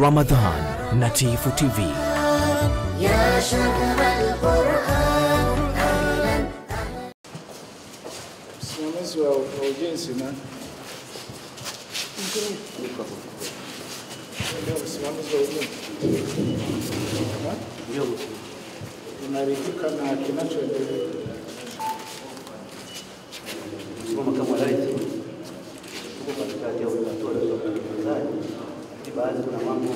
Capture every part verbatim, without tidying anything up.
Ramadan na TIFU T V. Unarithikana kinachoendelea msimamo kama rais huko katikati ya utawala wa Tanzania, ni baadhi kuna mambo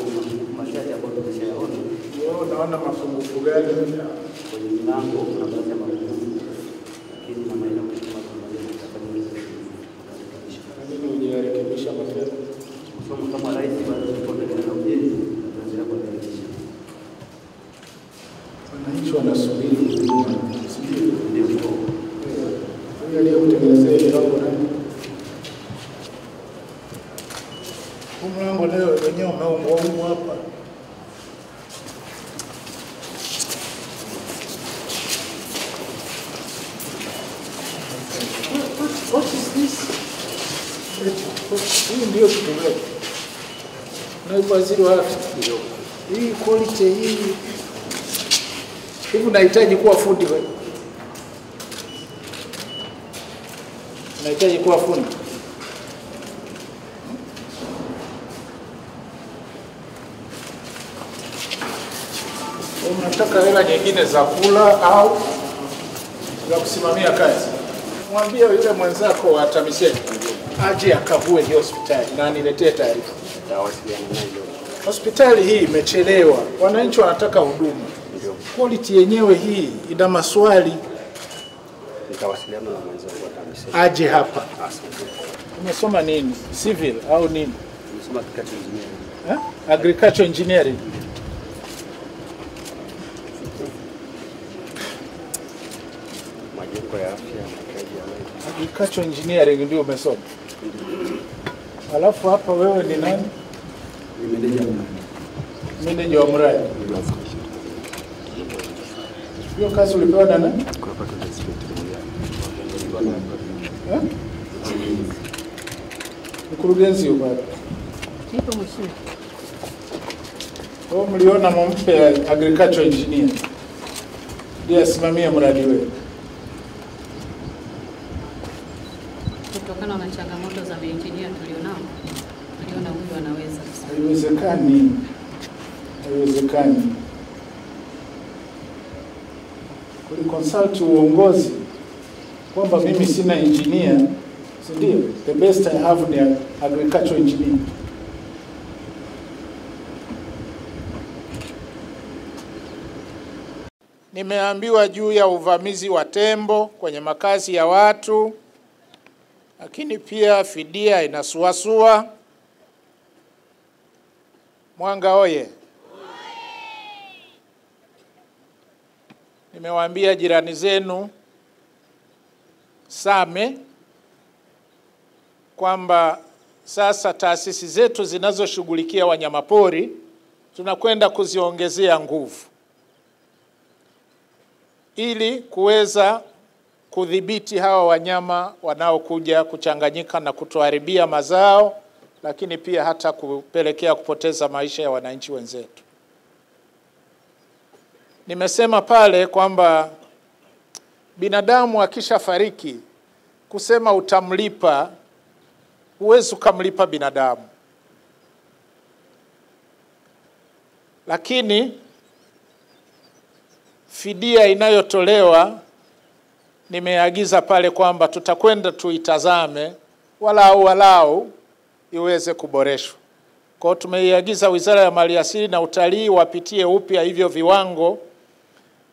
machache ambayo tumeshaona. Wewe unaona mafungufu gani kwenye milango? Kuna baadhi ya mambo lakini kama ile msimamo kama ile tafadhali ndio unirekebisha mapema. Msimamo kama rais bado tunaendelea na ujenzi na tunaendelea kuendelea wananchi wanasubiri huduma msingi ndio hiyo. Huyo aliyetengeneza hili lango nani? Kumlango leo wenyewe unaongwa huko hapa. What is this? Hii ndio kitu. Na waziri wa afya ndio. Hii quality hii hivi nahitaji kuwa fundi wewe. Nahitaji kuwa fundi. Unataka hela nyingine za kula au za kusimamia kazi? Mwambie yule mwenzako atamiseke. Aje akague hiyo hospitali na niletee taarifa. Tawasiliana nayo. Hospitali hii imechelewa. Wananchi wanataka huduma. Quality yenyewe hii ina maswali. Nitawasiliana na mwenzangu atamsema. Aje hapa. Umesoma nini? Civil au nini? Umesoma agriculture engineering. Eh? Agriculture engineering. Majengo ya afya na kazi ya maji. Agriculture engineering ndio umesoma. Alafu hapa wewe ni nani? Ni meneja wa mradi. Meneja wa mradi. Hiyo kazi ulipewa na nani? Kwa hapa tunaspectrum ya. Eh? Mkurugenzi yuko hapa. Nipo mshini. Wao mliona mumpe agriculture engineer. Ndiye asimamie mradi wewe. Kutokana na changamoto za engineer tulionao, tuliona huyu anaweza. Haiwezekani. Haiwezekani. Consult uongozi kwamba mimi sina engineer, si ndio? The best I have ni agricultural engineer. Nimeambiwa juu ya uvamizi wa tembo kwenye makazi ya watu, lakini pia fidia inasuasua. Mwanga oye. Nimewaambia jirani zenu Same kwamba sasa taasisi zetu zinazoshughulikia wanyamapori tunakwenda kuziongezea nguvu ili kuweza kudhibiti hawa wanyama wanaokuja kuchanganyika na kutuharibia mazao, lakini pia hata kupelekea kupoteza maisha ya wananchi wenzetu. Nimesema pale kwamba binadamu akishafariki kusema utamlipa, huwezi kumlipa binadamu. Lakini fidia inayotolewa nimeagiza pale kwamba tutakwenda tuitazame walau walau iweze kuboreshwa. Kwa tumeiagiza Wizara ya Maliasili na Utalii wapitie upya hivyo viwango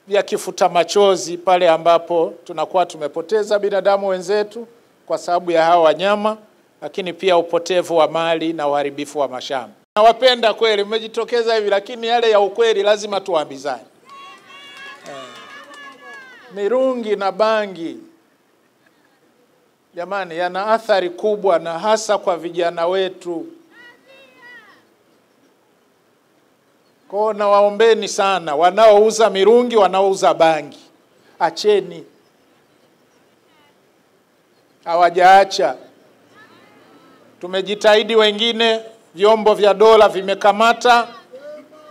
ya kifuta machozi pale ambapo tunakuwa tumepoteza binadamu wenzetu kwa sababu ya hawa wanyama, lakini pia upotevu wa mali na uharibifu wa mashamba. Nawapenda kweli, mmejitokeza hivi, lakini yale ya ukweli lazima tuambizane. Eh, mirungi na bangi jamani yana athari kubwa, na hasa kwa vijana wetu. Kwa na waombeni sana wanaouza mirungi, wanaouza bangi, acheni. Hawajaacha. Tumejitahidi wengine vyombo vya dola vimekamata,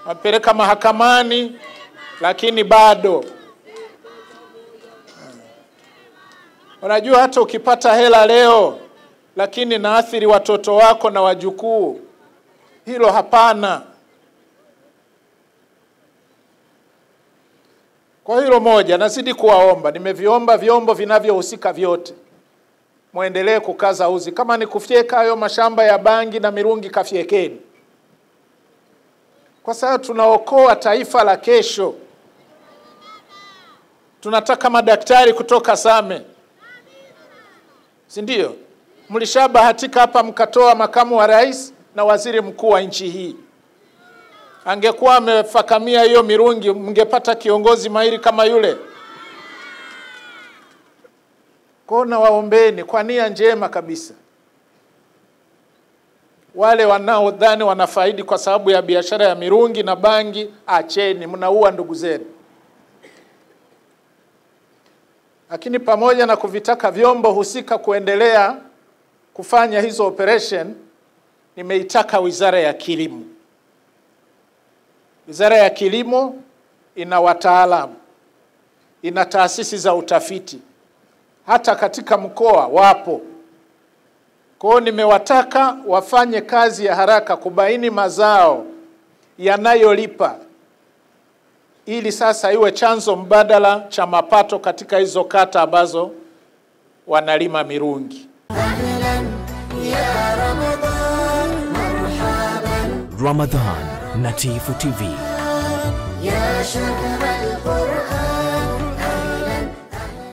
wapeleka mahakamani, lakini bado. Unajua hata ukipata hela leo, lakini naathiri watoto wako na wajukuu, hilo hapana. Kwa hilo moja, nazidi kuwaomba, nimeviomba vyombo vinavyohusika vyote, muendelee kukaza uzi. Kama ni kufyeka hayo mashamba ya bangi na mirungi, kafyekeni. Kwa sababu tunaokoa taifa la kesho. Tunataka madaktari kutoka Same, si ndio? Mlishabahatika hapa mkatoa makamu wa rais na waziri mkuu wa nchi hii. Angekuwa amefakamia hiyo mirungi, mngepata kiongozi mahiri kama yule. Kona waombeni kwa nia njema kabisa. Wale wanaodhani wanafaidi kwa sababu ya biashara ya mirungi na bangi, acheni, mnaua ndugu zenu. Lakini pamoja na kuvitaka vyombo husika kuendelea kufanya hizo operation, nimeitaka Wizara ya Kilimo. Wizara ya Kilimo ina wataalamu, ina taasisi za utafiti, hata katika mkoa wapo. Kwa hiyo nimewataka wafanye kazi ya haraka kubaini mazao yanayolipa, ili sasa iwe chanzo mbadala cha mapato katika hizo kata ambazo wanalima mirungi. Ramadan na Tifu T V.